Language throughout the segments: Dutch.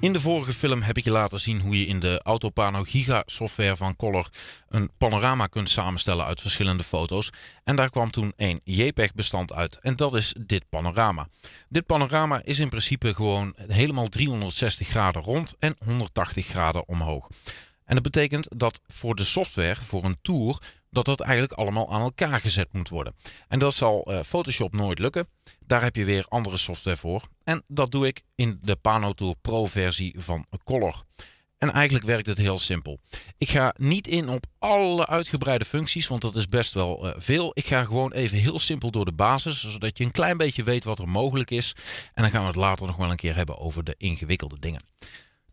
In de vorige film heb ik je laten zien hoe je in de Autopano Giga software van Kolor een panorama kunt samenstellen uit verschillende foto's. En daar kwam toen een JPEG bestand uit en dat is dit panorama. Dit panorama is in principe gewoon helemaal 360 graden rond en 180 graden omhoog. En dat betekent dat voor de software, voor een tour, dat dat eigenlijk allemaal aan elkaar gezet moet worden. En dat zal Photoshop nooit lukken. Daar heb je weer andere software voor. En dat doe ik in de Panotour Pro versie van Kolor. En eigenlijk werkt het heel simpel. Ik ga niet in op alle uitgebreide functies, want dat is best wel veel. Ik ga gewoon even heel simpel door de basis, zodat je een klein beetje weet wat er mogelijk is. En dan gaan we het later nog wel een keer hebben over de ingewikkelde dingen.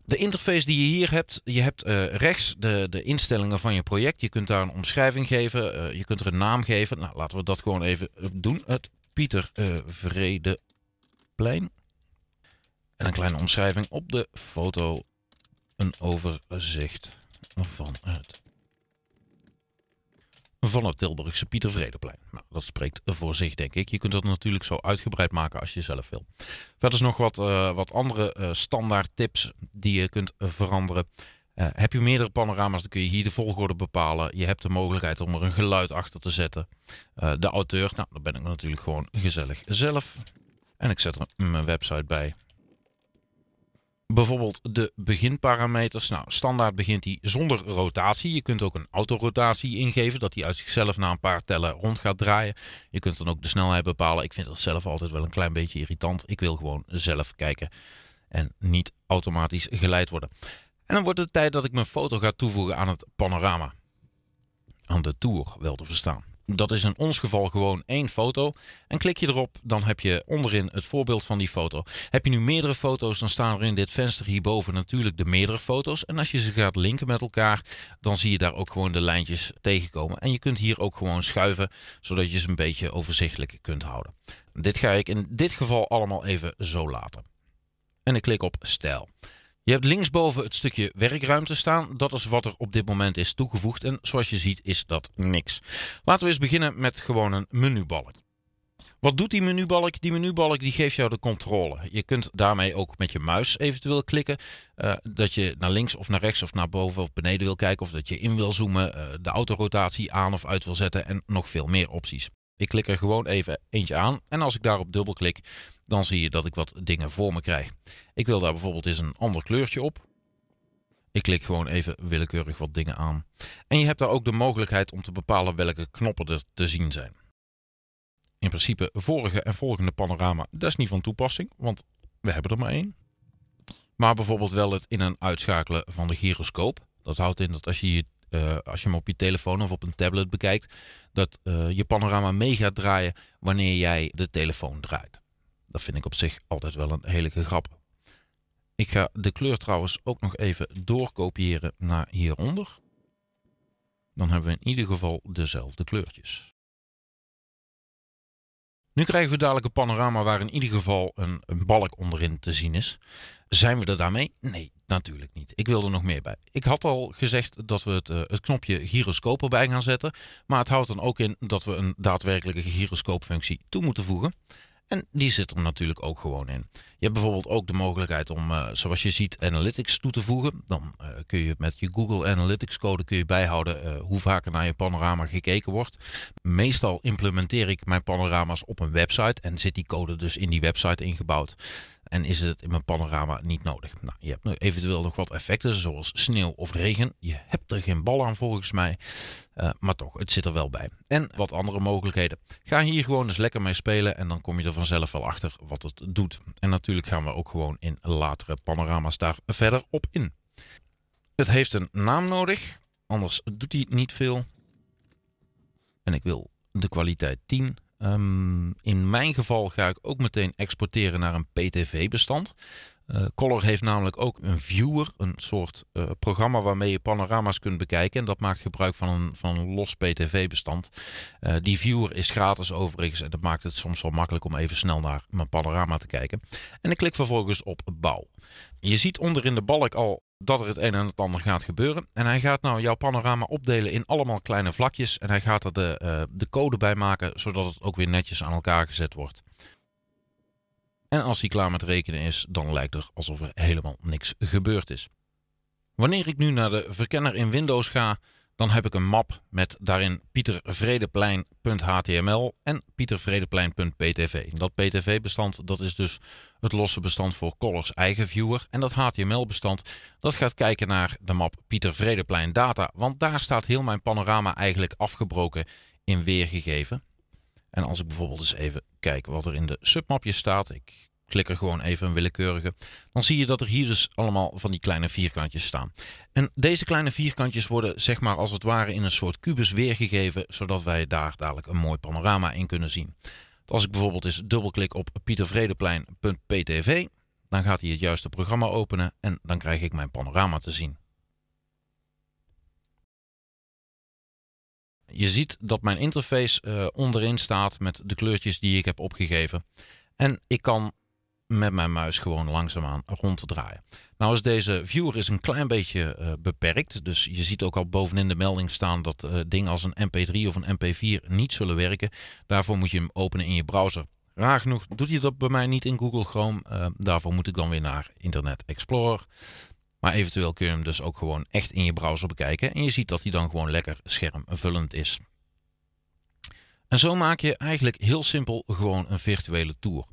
De interface die je hier hebt, je hebt rechts de instellingen van je project. Je kunt daar een omschrijving geven, je kunt er een naam geven. Nou, laten we dat gewoon even doen. Het Pieter Vredeplein. En een kleine omschrijving op de foto. Een overzicht van het Tilburgse Pieter Vredeplein. Nou, dat spreekt voor zich, denk ik. Je kunt dat natuurlijk zo uitgebreid maken als je zelf wil. Verder is nog wat andere standaard tips die je kunt veranderen. Heb je meerdere panorama's, dan kun je hier de volgorde bepalen. Je hebt de mogelijkheid om er een geluid achter te zetten. De auteur, nou, daar ben ik natuurlijk gewoon gezellig zelf. En ik zet er mijn website bij. Bijvoorbeeld de beginparameters. Nou, standaard begint die zonder rotatie. Je kunt ook een autorotatie ingeven, dat die uit zichzelf na een paar tellen rond gaat draaien. Je kunt dan ook de snelheid bepalen. Ik vind dat zelf altijd wel een klein beetje irritant. Ik wil gewoon zelf kijken en niet automatisch geleid worden. En dan wordt het tijd dat ik mijn foto ga toevoegen aan het panorama. Aan de tour, wel te verstaan. Dat is in ons geval gewoon één foto. En klik je erop, dan heb je onderin het voorbeeld van die foto. Heb je nu meerdere foto's, dan staan er in dit venster hierboven natuurlijk de meerdere foto's. En als je ze gaat linken met elkaar, dan zie je daar ook gewoon de lijntjes tegenkomen. En je kunt hier ook gewoon schuiven, zodat je ze een beetje overzichtelijk kunt houden. Dit ga ik in dit geval allemaal even zo laten. En ik klik op stijl. Je hebt linksboven het stukje werkruimte staan. Dat is wat er op dit moment is toegevoegd. En zoals je ziet is dat niks. Laten we eens beginnen met gewoon een menubalk. Wat doet die menubalk? Die menubalk die geeft jou de controle. Je kunt daarmee ook met je muis eventueel klikken. Dat je naar links of naar rechts of naar boven of beneden wil kijken. Of dat je in wil zoomen. De autorotatie aan of uit wil zetten. En nog veel meer opties. Ik klik er gewoon even eentje aan en als ik daarop dubbelklik, dan zie je dat ik wat dingen voor me krijg. Ik wil daar bijvoorbeeld eens een ander kleurtje op. Ik klik gewoon even willekeurig wat dingen aan. En je hebt daar ook de mogelijkheid om te bepalen welke knoppen er te zien zijn. In principe vorige en volgende panorama, dat is niet van toepassing, want we hebben er maar één. Maar bijvoorbeeld wel het in- en uitschakelen van de gyroscoop. Dat houdt in dat als je hem op je telefoon of op een tablet bekijkt, dat je panorama mee gaat draaien wanneer jij de telefoon draait. Dat vind ik op zich altijd wel een hele grap. Ik ga de kleur trouwens ook nog even doorkopiëren naar hieronder. Dan hebben we in ieder geval dezelfde kleurtjes. Nu krijgen we dadelijk een panorama waar in ieder geval een balk onderin te zien is. Zijn we er daarmee? Nee, natuurlijk niet. Ik wil er nog meer bij. Ik had al gezegd dat we het knopje gyroscoop erbij gaan zetten. Maar het houdt dan ook in dat we een daadwerkelijke gyroscoopfunctie toe moeten voegen. En die zit er natuurlijk ook gewoon in. Je hebt bijvoorbeeld ook de mogelijkheid om, zoals je ziet, Analytics toe te voegen. Dan kun je met je Google Analytics code bijhouden hoe vaker naar je panorama gekeken wordt. Meestal implementeer ik mijn panorama's op een website en zit die code dus in die website ingebouwd. En is het in mijn panorama niet nodig. Nou, je hebt eventueel nog wat effecten zoals sneeuw of regen. Je hebt er geen bal aan volgens mij. Maar toch, het zit er wel bij. En wat andere mogelijkheden. Ga hier gewoon eens lekker mee spelen. En dan kom je er vanzelf wel achter wat het doet. En natuurlijk gaan we ook gewoon in latere panorama's daar verder op in. Het heeft een naam nodig. Anders doet hij niet veel. En ik wil de kwaliteit 10. In mijn geval ga ik ook meteen exporteren naar een PTV-bestand. Kolor heeft namelijk ook een viewer, een soort programma waarmee je panorama's kunt bekijken. En dat maakt gebruik van een los PTV-bestand. Die viewer is gratis overigens en dat maakt het soms wel makkelijk om even snel naar mijn panorama te kijken. En ik klik vervolgens op bouw. Je ziet onderin de balk al dat er het een en het ander gaat gebeuren. En hij gaat nou jouw panorama opdelen in allemaal kleine vlakjes. En hij gaat er de code bij maken, zodat het ook weer netjes aan elkaar gezet wordt. En als hij klaar met rekenen is, dan lijkt er alsof er helemaal niks gebeurd is. Wanneer ik nu naar de verkenner in Windows ga, dan heb ik een map met daarin pietervredeplein.html en pietervredeplein.ptv. Dat ptv-bestand, dat is dus het losse bestand voor Kolor's eigen viewer. En dat html-bestand, dat gaat kijken naar de map Pieter Vredeplein data. Want daar staat heel mijn panorama eigenlijk afgebroken in weergegeven. En als ik bijvoorbeeld eens even kijk wat er in de submapjes staat. Ik klik er gewoon even een willekeurige. Dan zie je dat er hier dus allemaal van die kleine vierkantjes staan. En deze kleine vierkantjes worden zeg maar als het ware in een soort kubus weergegeven. Zodat wij daar dadelijk een mooi panorama in kunnen zien. Als ik bijvoorbeeld eens dubbelklik op pietervredeplein.ptv. Dan gaat hij het juiste programma openen. En dan krijg ik mijn panorama te zien. Je ziet dat mijn interface onderin staat met de kleurtjes die ik heb opgegeven. En ik kan met mijn muis gewoon langzaamaan ronddraaien. Nou is deze viewer is een klein beetje beperkt. Dus je ziet ook al bovenin de melding staan dat dingen als een mp3 of een mp4 niet zullen werken. Daarvoor moet je hem openen in je browser. Raar genoeg doet hij dat bij mij niet in Google Chrome. Daarvoor moet ik dan weer naar Internet Explorer. Maar eventueel kun je hem dus ook gewoon echt in je browser bekijken. En je ziet dat hij dan gewoon lekker schermvullend is. En zo maak je eigenlijk heel simpel gewoon een virtuele tour.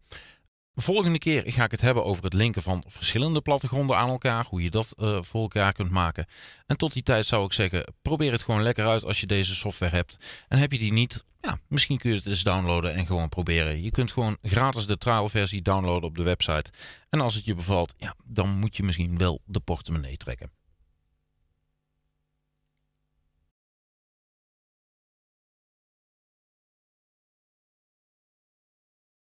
Volgende keer ga ik het hebben over het linken van verschillende plattegronden aan elkaar. Hoe je dat voor elkaar kunt maken. En tot die tijd zou ik zeggen, probeer het gewoon lekker uit als je deze software hebt. En heb je die niet, ja, misschien kun je het eens downloaden en gewoon proberen. Je kunt gewoon gratis de trial versie downloaden op de website. En als het je bevalt, ja, dan moet je misschien wel de portemonnee trekken.